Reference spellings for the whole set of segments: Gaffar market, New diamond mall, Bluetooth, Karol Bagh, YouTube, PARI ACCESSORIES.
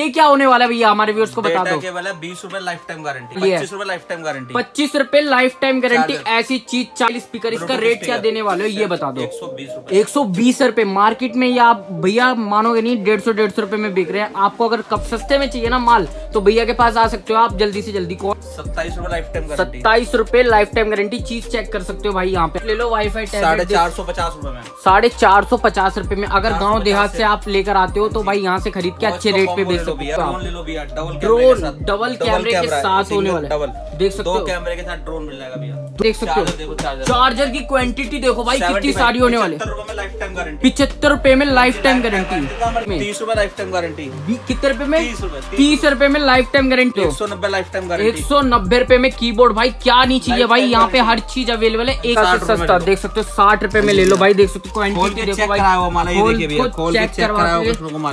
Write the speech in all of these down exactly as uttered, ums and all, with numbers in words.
ये क्या होने वाला है भैया, हमारे व्यूअर्स को बता दो। वाला बीस रूपए लाइफ टाइम गारंटी, पच्चीस रूपए लाइफ टाइम गारंटी, पच्चीस रूपए लाइफ टाइम गारंटी। ऐसी चीज चालीस स्पीकर, इसका रेट क्या देने वाले हो ये बता दो। एक सौ बीस रूपए, एक सौ बीस रूपए मार्केट में। ये आप भैया मानोगे नहीं, डेढ़ सौ डेढ़ सौ रूपये में बिक रहे हैं। आपको अगर कब सस्ते में चाहिए ना माल तो भैया के पास आ सकते हो आप, जल्दी से जल्दी कॉल। सत्ताईस रूपए लाइफ टाइम, सत्ताईस रूपए लाइफ टाइम गारंटी। चीज चेक कर सकते हो भाई यहाँ पे। ले लो वाई फाई साढ़े चार सौ पचास रूपये में, साढ़े चार सौ पचास रूपये में। अगर गाँव देहात से आप लेकर आते हो तो भाई यहाँ से खरीद के अच्छे रेट पे बेच ड्रोन डबल कैमरे के साथ होने वाला, डबल देख सकते हो, दो कैमरे के साथ ड्रोन मिल जाएगा भैया। देख सकते हो चार्जर की क्वांटिटी देखो भाई कितनी सारी होने वाली। पिछहत्तर रूपए में लाइफ टाइम गारंटी, तीस रूपए लाइफ टाइम गारंटी, कितने रूपए में, तीस रूपए में लाइफ टाइम गारंटी, एक सौ नब्बे लाइफ टाइम गारंटी, एक सौ नब्बे रूपए में की बोर्ड। भाई क्या नहीं चाहिए भाई, यहाँ पे हर चीज अवेलेबल है। एक सस्ता देख सकते हो साठ रूपए में ले लो भाई। देख सकते हो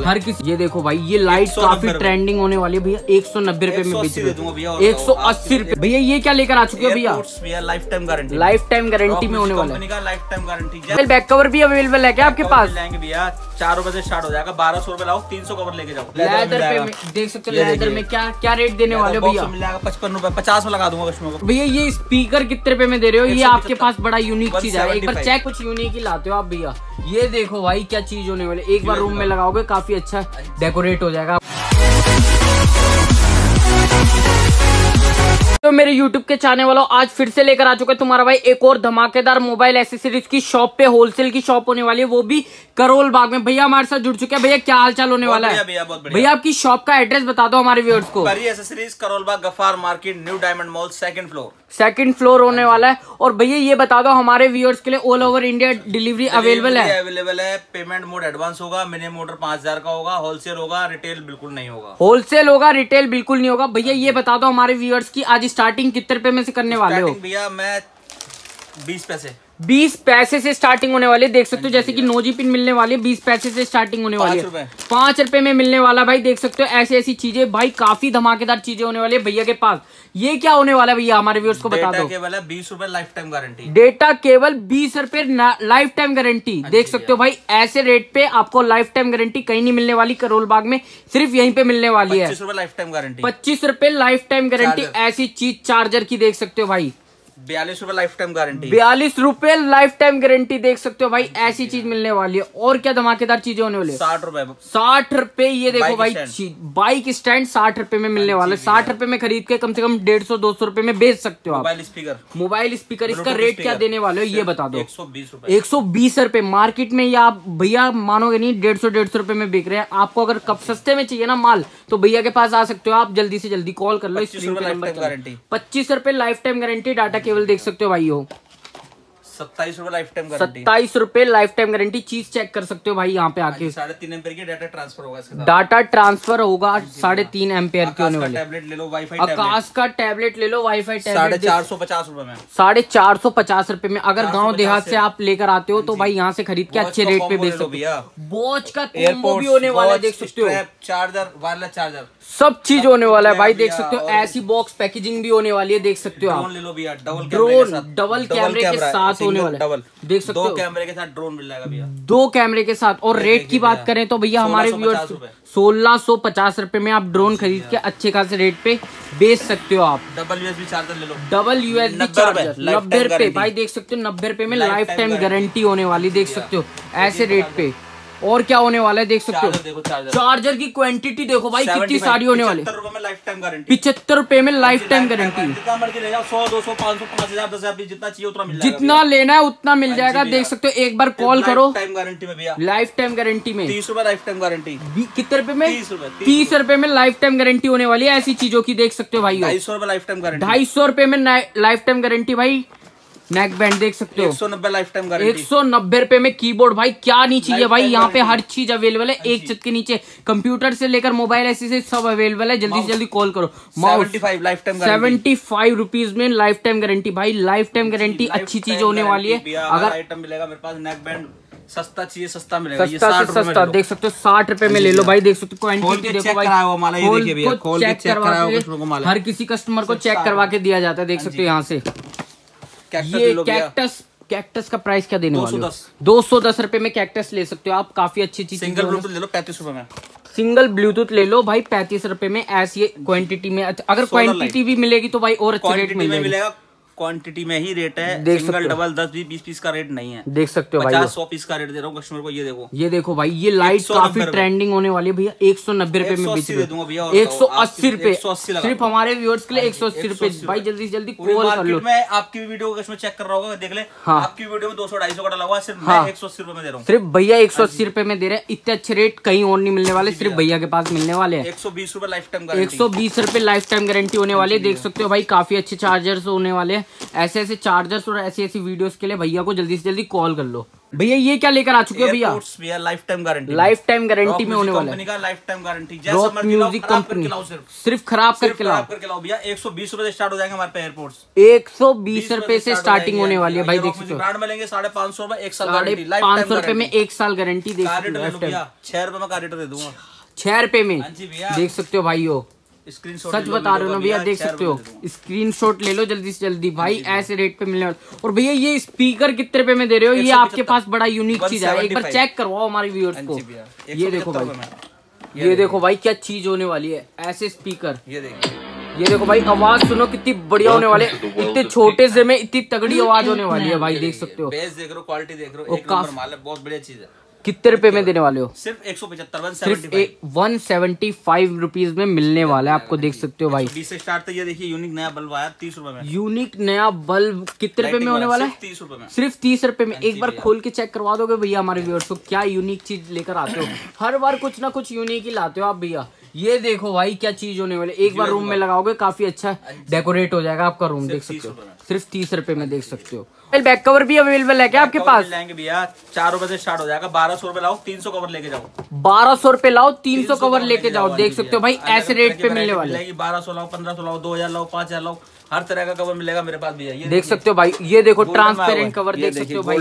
हर किसी, ये देखो भाई ये लाइट काफी ट्रेंडिंग होने वाली है भैया। एक सौ नब्बे रूपए में बेच रहे हो, एक सौ अस्सी रूपए भैया। ये क्या लेकर आ चुके हो भैया, life time guarantee, life time guarantee में होने वाला है। Life time guarantee back cover भी अवेलेबल है क्या आपके पास? लेंगे भैया चार रूपए से स्टार्ट हो जाएगा, बारह सौ रूपये लाओ, तीन सौ कवर लेके जाओ। लेदर पे देख सकते हो, लेदर में क्या क्या रेट देने वाले हो भैया, मिल जाएगा पचपन रूपये, पचास में लगा दूंगा कस्टमर को। भैया ये स्पीकर कितने रूपये में दे रहे हो? ये आपके पास बड़ा यूनिक चीज है, एक बार चेक, कुछ यूनिक ही लाते हो आप भैया। ये देखो भाई क्या चीज होने वाली, एक बार रूम में लगाओगे काफी अच्छा डेकोरेट हो जाएगा। तो मेरे YouTube के चाहने वालों, आज फिर से लेकर आ चुके तुम्हारा भाई एक और धमाकेदार मोबाइल एसेसरीज की शॉप पे। होलसेल की शॉप होने वाली है, वो भी करोल बाग में। भैया हमारे साथ जुड़ चुके हैं। भैया क्या हालचाल होने वाला है? भैया आपकी शॉप का एड्रेस बता दो हमारे व्यूअर्स को। Pari accessories, Karol Bagh, Gaffar market, new diamond mall, second floor, second floor होने वाला है। और भैया ये बता दो हमारे व्यूअर्स के लिए all over India delivery available है? अवेलेबल है। पेमेंट मोड एडवांस होगा, मिनिमम ऑर्डर पांच हजार का होगा, होलसेल होगा, रिटेल बिल्कुल नहीं होगा। होलसेल होगा, रिटेल बिल्कुल नहीं होगा। भैया ये बता दो हमारे व्यूअर्स की आज स्टार्टिंग कितने रुपए में से करने वाले हो? भैया मैं बीस पैसे, बीस पैसे से स्टार्टिंग होने वाले। देख सकते हो जैसे कि नोजी पिन मिलने वाली है, बीस पैसे से स्टार्टिंग होने वाली है, पांच रुपए में मिलने वाला। भाई देख सकते हो ऐसी ऐसी चीजें भाई, काफी धमाकेदार चीजें होने वाली है भैया के पास। ये क्या होने वाला है भैया, हमारे व्यूअर्स को बता दो। केवल बीस रूपए लाइफ टाइम गारंटी, डेटा केवल बीस रूपए लाइफ टाइम गारंटी। देख सकते हो भाई ऐसे रेट पे आपको लाइफ टाइम गारंटी कहीं नहीं मिलने वाली, करोल बाग में सिर्फ यहीं पे मिलने वाली है। लाइफ टाइम गारंटी, पच्चीस रूपए लाइफ टाइम गारंटी। ऐसी चीज चार्जर की देख सकते हो भाई, बयालीस रूपए लाइफ टाइम गारंटी, बयालीस रूपए लाइफ टाइम गारंटी। देख सकते हो भाई ऐसी चीज मिलने वाली है। और क्या धमाकेदार चीजें होने वाली है? साठ रूपये, साठ रूपये। ये देखो भाई बाइक स्टैंड साठ रूपये में मिलने वाला है। साठ रूपये में खरीद के कम से कम डेढ़ सौ दो सौ रूपये में बेच सकते हो आप। मोबाइल स्पीकर, मोबाइल स्पीकर इसका रेट क्या देने वाले हो ये बता दो। एक सौ बीस रूपये, एक सौ बीस रूपये मार्केट में। ये आप भैया मानोगे नहीं, डेढ़ सौ डेढ़ सौ रूपये में बिक रहे हैं। आपको अगर कब सस्ते में चाहिए ना माल तो भैया के पास आ सकते हो आप, जल्दी से जल्दी कॉल कर लो। पच्चीस रूपए लाइफ टाइम गारंटी, डाटा केवल देख सकते हो भाई हो। सत्ताईस रूपए लाइफ टाइम गारंटी, सत्ताईस रूपए लाइफ टाइम गारंटी। चीज चेक कर सकते हो भाई यहाँ पे आके। साढ़े तीन एम्पेयर की डाटा ट्रांसफर होगा इसके साथ, डाटा ट्रांसफर होगा साढ़े तीन एम्पेयर की होने वाली। टैबलेट ले लो, वाईफाई आकाश का टैबलेट ले लो, वाईफाई साढ़े चार सौ पचास रूपये में, साढ़े चार सौ पचास रूपये में। अगर गाँव देहात से आप लेकर आते हो तो भाई यहाँ से खरीद के अच्छे रेट पे बेच सकते हो। बोच का कॉम्बो भी होने वाला है, देख सकते हो, चार्जर, वायरलेस चार्जर, सब चीज होने वाला है भाई। देख सकते हो ऐसी बॉक्स पैकेजिंग भी होने वाली है। देख सकते हो आप, ड्रोन ले लो भैया, ड्रोन डबल कैमरे के साथ होने वाला है। देख सकते हो दो कैमरे के साथ ड्रोन मिल जाएगा भैया, दो कैमरे के साथ। और रेट की बात करें तो भैया हमारे व्यूअर्स सोलह सौ पचास रूपये में आप ड्रोन खरीद के अच्छे खासे रेट पे बेच सकते हो आप। डबल यूएसबी चार्जर ले लो, डबल यूएसबी चार्जर नब्बे रूपये भाई। देख सकते हो नब्बे रूपये में लाइफ टाइम गारंटी होने वाली। देख सकते हो ऐसे रेट पे और क्या होने वाला है? देख सकते हो चार्जर, चार्जर की क्वांटिटी देखो भाई कितनी सारी होने वाली। पिछहत्तर रूपये में लाइफ टाइम गारंटी, सौ दो सौ पाँच सौ पाँच हजार दस हजार जितना चाहिए उतना मिल जाएगा, जितना लेना है उतना मिल जाएगा। देख सकते हो एक बार कॉल करो। टाइम गारंटी में भैया, लाइफ टाइम गारंटी में तीस रूपये लाइफ टाइम गारंटी, कितने रूपये में? तीस रूपये, तीस रूपये में लाइफ टाइम गारंटी होने वाली है ऐसी चीजों की। देख सकते हो भाई ढाई सौ रूपये लाइफ टाइम गारंटी, ढाई सौ रूपये में लाइफ टाइम गारंटी। भाई नेक बैंड देख सकते हो, एक सौ नब्बे लाइफ टाइम गारंटी, एक सौ नब्बे रूपये में कीबोर्ड। भाई क्या नहीं चाहिए भाई, यहाँ पे हर चीज अवेलेबल है। एक छत के नीचे कंप्यूटर से लेकर मोबाइल ऐसी से सब अवेलेबल है। जल्दी से जल्दी कॉल करो। Mouse life time, seventy five rupees में लाइफ टाइम गारंटी। भाई लाइफ टाइम गारंटी अच्छी चीज होने वाली है। अगर आइटम मिलेगा मेरे पास, नेक बैंड सस्ता चाहिए, सस्ता मिलेगा, सस्ता ये से सस्ता। देख सकते हो साठ रुपए में ले लो भाई। देख सकते हो क्वांटिटी देखो भाई, हर किसी कस्टमर को चेक करवा के दिया जाता है। देख सकते हो यहाँ से ये कैक्टस, कैक्टस का प्राइस क्या देने वाले हो? दो सौ दस रुपए में कैक्टस ले सकते हो आप, काफी अच्छी चीज। सिंगल ब्लूटूथ ले लो पैंतीस रुपए में, सिंगल ब्लूटूथ ले लो भाई पैंतीस रुपए में ऐसी क्वांटिटी में। अगर क्वांटिटी भी मिलेगी तो भाई और अच्छे रेट में मिलेगा, क्वांटिटी में ही रेट है, देख सिंगल डबल दस बीस पीस का रेट नहीं है, देख सकते हो भाई पचास सौ पीस का रेट दे रहा हूँ कस्टमर को। ये देखो ये देखो भाई ये लाइट काफी ट्रेंडिंग होने वाली है भैया, एक सौ नब्बे रुपए में बेच दूंगा भैया, एक सौ अस्सी रुपए सिर्फ हमारे व्यूअर्स के लिए, एक सौ अस्सी रुपए भाई। जल्दी से जल्दी कॉल कर लो, मैं आपकी वीडियो कस्टमर चेक कर रहा होगा, देख ले आपकी वीडियो में दो सौ ढाई सौ का लगा, सिर्फ एक सौ अस्सी रुपए में दे रहा हूँ, सिर्फ भैया एक सौ अस्सी रुपए में दे रहे हैं। इतने अच्छे रेट कहीं और नहीं मिलने वाले, सिर्फ भैया के पास मिलने वाले हैं। एक सौ बीस रुपए लाइफ टाइम, एक सौ बीस रुपए लाइफ टाइम गारंटी होने वाली है। देख सकते हो भाई काफी अच्छे चार्जर्स होने वाले, ऐसे ऐसे चार्जर्स और ऐसी ऐसी वीडियोस के लिए भैया को जल्दी से जल्दी कॉल कर लो। भैया ये क्या लेकर आ चुके हो भैया? Life time guarantee, life time guarantee में होने वाला है, life time guarantee music company, सिर्फ खराब करके लाओ करके लाओ भैया। एक सौ बीस रुपए से स्टार्ट हो जाएंगे हमारे एयरपोर्ट्स, एक सौ बीस रुपए से स्टार्टिंग होने वाली है भाई। देख सकते हो ब्रांड में लेंगे साढ़े पाँच सौ रुपए, एक साल गारंटी, पाँच सौ रुपए में एक साल गारंटी, छह रुपए में कार्टर दे दूंगा, छह रुपए में। देख सकते हो भाई हो स्क्रीनशॉट, सच बता रहे हो ना भैया, देख सकते हो स्क्रीनशॉट ले लो जल्दी से जल्दी भाई, ऐसे रेट पे मिलने वाला। और भैया ये स्पीकर कितने रुपए में दे रहे हो? ये आपके पास बड़ा यूनिक चीज है, एक बार चेक करवाओ हमारे व्यूअर्स को। ये देखो भाई, ये देखो भाई क्या चीज होने वाली है, ऐसे स्पीकर। ये ये देखो भाई आवाज सुनो कितनी बढ़िया होने वाली है, इतने छोटे से में इतनी तगड़ी आवाज होने वाली है भाई। देख सकते हो बेस देख रहे हो, क्वालिटी देख रहे हो, एक नंबर माल है, बहुत बढ़िया चीज है। कितने रुपए में देने वाले हो? सिर्फ एक सौ पचहत्तर वन सेवेंटी फाइव रुपीज में मिलने वाला है आपको। देख सकते हो भाई बीस से स्टार्ट। ये देखिए यूनिक नया बल्ब आया तीस रुपए में, यूनिक नया बल्ब कितने रुपए में होने वाला है? तीस रुपए में, सिर्फ तीस रुपए में। एक बार खोल के चेक करवा दोगे भैया हमारे व्यूअर्स को, क्या यूनिक चीज लेकर आते हो, हर बार कुछ ना कुछ यूनिक ही लाते हो आप भैया। ये देखो भाई क्या चीज होने वाली, एक बार रूम में लगाओगे काफी अच्छा डेकोरेट हो जाएगा आपका रूम। देख सकते हो सिर्फ तीस रुपए में। देख सकते हो बैक कवर भी अवेलेबल है क्या आपके पास? भैया चार रुपए से स्टार्ट हो जाएगा, बारह सौ रुपए लाओ तीन सौ कवर लेके जाओ, बारह सौ रुपए लाओ तीन सौ कवर लेके जाओ। देख सकते हो भाई ऐसे रेट पे मिलने वाले, बारह सौ लाओ, पंद्रह सौ लाओ, दो हजार लाओ, पाँच हजार लाओ, हर तरह का कवर मिलेगा मेरे पास भैया। देख सकते हो भाई ये देखो ट्रांसपेरेंट कवर, देख सकते हो भाई।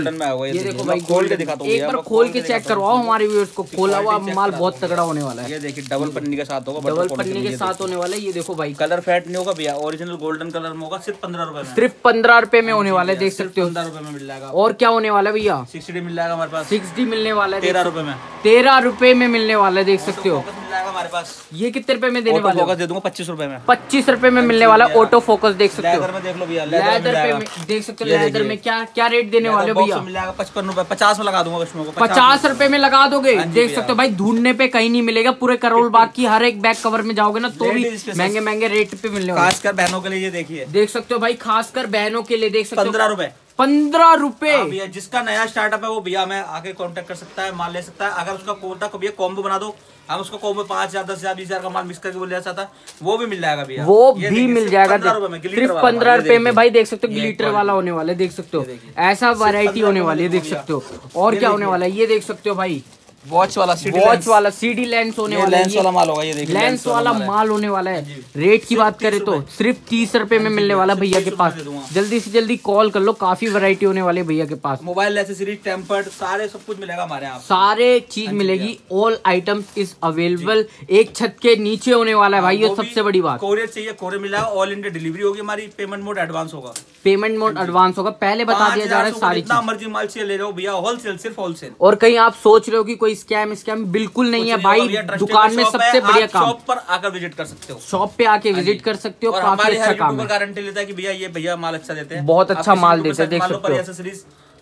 ये देखो भाई खोल के दिखाता हूं, एक बार खोल के चेक करवाओ हमारे व्यूअर्स को, खोला हुआ माल बहुत तगड़ा होने वाला है। ये देखिए डबल पन्नी के साथ होगा, डबल पन्नी के साथ होने वाला है। ये देखो भाई कलर फेड नहीं होगा भैया, ओरिजिनल गोल्डन कलर में होगा, सिर्फ पंद्रह रुपए में, सिर्फ पंद्रह रुपए में होने वाला है। देख सकते हो पंद्रह रुपए में मिल जाएगा। और क्या होने वाला है भैया? सिक्स डी मिल जाएगा हमारे पास, सिक्स डी मिलने वाला है तेरह रुपए में, तेरह रुपए में मिलने वाला है। देख सकते हो हमारे पास ये कितने रुपए में देने वाला? दे दूंगा पच्चीस रुपए में, पच्चीस रुपए में मिलने वाला ऑटो फोकस। देख सकते हो देख लो भैया लेदर में, देख सकते हो लेदर में क्या क्या रेट देने वाले भैया? मिलेगा पचपन रुपए, पचास में लगा दूंगा कस्टमर को, पचास रुपए में लगा दोगे। देख सकते हो भाई ढूंढने पे कहीं नहीं मिलेगा, पूरे करोल बाग की हर एक बैग कवर में जाओगे ना तो भी महंगे महंगे रेट पे मिलने वाले, खासकर बहनों के लिए। देखिए देख सकते हो भाई खासकर बहनों के लिए। देख सकते हो पंद्रह रुपए, पंद्रह रुपए भैया। जिसका नया स्टार्टअप है वो भैया मैं आके कांटेक्ट कर सकता है, माल ले सकता है। अगर उसका कोटा को भैया कॉम्बो बना दो, हम उसको कॉम्बो पाँच हजार दस हजार बीस हजार का माल मिक्स करके बोला जाता है, वो भी मिल जाएगा भैया, वो भी मिल जाएगा सिर्फ पंद्रह रुपए में भाई। देख सकते हो ग्लिटर वाला होने वाला है। देख सकते हो ऐसा वैरायटी होने वाली है। देख सकते हो और क्या होने वाला है? ये देख सकते हो भाई वॉच वाला, वॉच वाला सीडी लेंस होने वाला, लेंस वाला माल होगा। ये देखिए लेंस वाला माल होने वाला है। रेट की बात करें तो सिर्फ तीस रुपए में मिलने वाला भैया के पास। जल्दी से जल्दी कॉल कर लो, काफी वैरायटी होने वाले भैया के पास। मोबाइल एक्सेसरीज, टेम्पर्ड, सारे सब कुछ मिलेगा हमारे यहाँ, सारे चीज मिलेगी। ऑल आइटम्स इज अवेलेबल, एक छत के नीचे होने वाला है भाई। ये सबसे बड़ी बात, कोरियर चाहिए कोरियर मिलेगा, ऑल इंडिया डिलीवरी होगी हमारी, पेमेंट मोड एडवांस होगा, पेमेंट मोड एडवास होगा। पहले बता दिया जा रहा है, सारी मर्जी माल से ले रहे हो भैया, होलसेल, सिर्फ होलसेल। और कहीं आप सोच रहे हो कि कोई स्कैम स्कैम बिल्कुल नहीं है भाई। दुकान में सबसे बढ़िया काम, शॉप पर आकर विजिट कर सकते हो, शॉप पे आके विजिट कर सकते हो। काफी अच्छा काम है, गारंटी लेता है कि भैया ये भैया माल अच्छा देते हैं, बहुत अच्छा माल देते हैं। देख सकते हो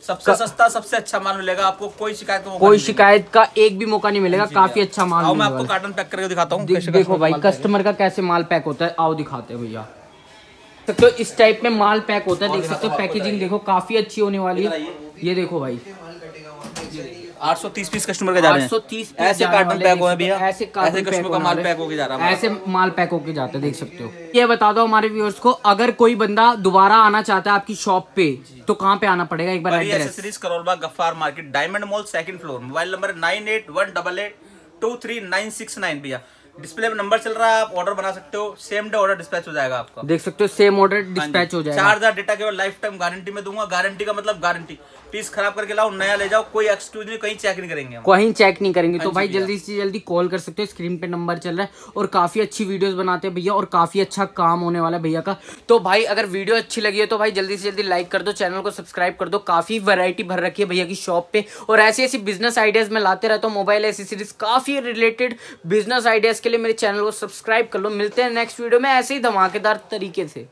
सबसे सस्ता सबसे अच्छा माल मिलेगा आपको, कोई शिकायत का कोई शिकायत का एक भी मौका नहीं मिलेगा। काफी अच्छा माल मिलेगा। मैं आपको कार्टन पैक करके दिखाता हूँ। देखो भाई कस्टमर का कैसे माल पैक होता है, आओ दिखाते हैं भैया। तो इस टाइप में माल पैक होता है। देख सकते हो पैकेजिंग देखो काफी अच्छी होने वाली है। ये देखो भाई आठ सौ तीस पीस कस्टमर का जा रहे हैं, आठ सौ तीस ऐसे कार्टन पैक हो भैया, ऐसे ऐसे कस्टमर का माल पैक होके जा रहा है, ऐसे माल पैक होके जाता है। देख सकते हो ये बता दो हमारे व्यूअर्स को, अगर कोई बंदा दोबारा आना चाहता है आपकी शॉप पे तो कहाँ पे आना पड़ेगा? एक बार address, Karol Bagh Gaffar market, diamond mall, second floor. Mobile number nine eight one double eight two three nine six nine. भैया डिस्प्ले में नंबर चल रहा है, आप ऑर्डर बना सकते हो, सेम डे ऑर्डर डिस्पैच हो जाएगा आपका। देख सकते हो सेम ऑर्डर डिस्पैच हो जाएगा। चार हजार डेटा केवल लाइफ टाइम गारंटी में दूंगा। गारंटी का मतलब गारंटी पीस खराब करके लाओ, नया ले जाओ, कोई एक्सक्यूज नहीं, कहीं चेक नहीं करेंगे, कहीं चेक नहीं करेंगे। तो भाई जल्दी से जल्दी कॉल कर सकते हो, स्क्रीन पे नंबर चल रहा है। और काफी अच्छी वीडियोस बनाते हैं भैया और काफी अच्छा काम होने वाला है भैया का। तो भाई अगर वीडियो अच्छी लगी है तो भाई जल्दी से जल्दी लाइक कर दो, चैनल को सब्सक्राइब कर दो। काफी वैरायटी भर रखी है भैया की शॉप पे और ऐसी ऐसी बिजनेस आइडियाज में लाते रहता हूँ, मोबाइल एसेसरीज काफी रिलेटेड बिजनेस आइडियाज के लिए मेरे चैनल को सब्सक्राइब कर लो। मिलते हैं नेक्स्ट वीडियो में ऐसे ही धमाकेदार तरीके से।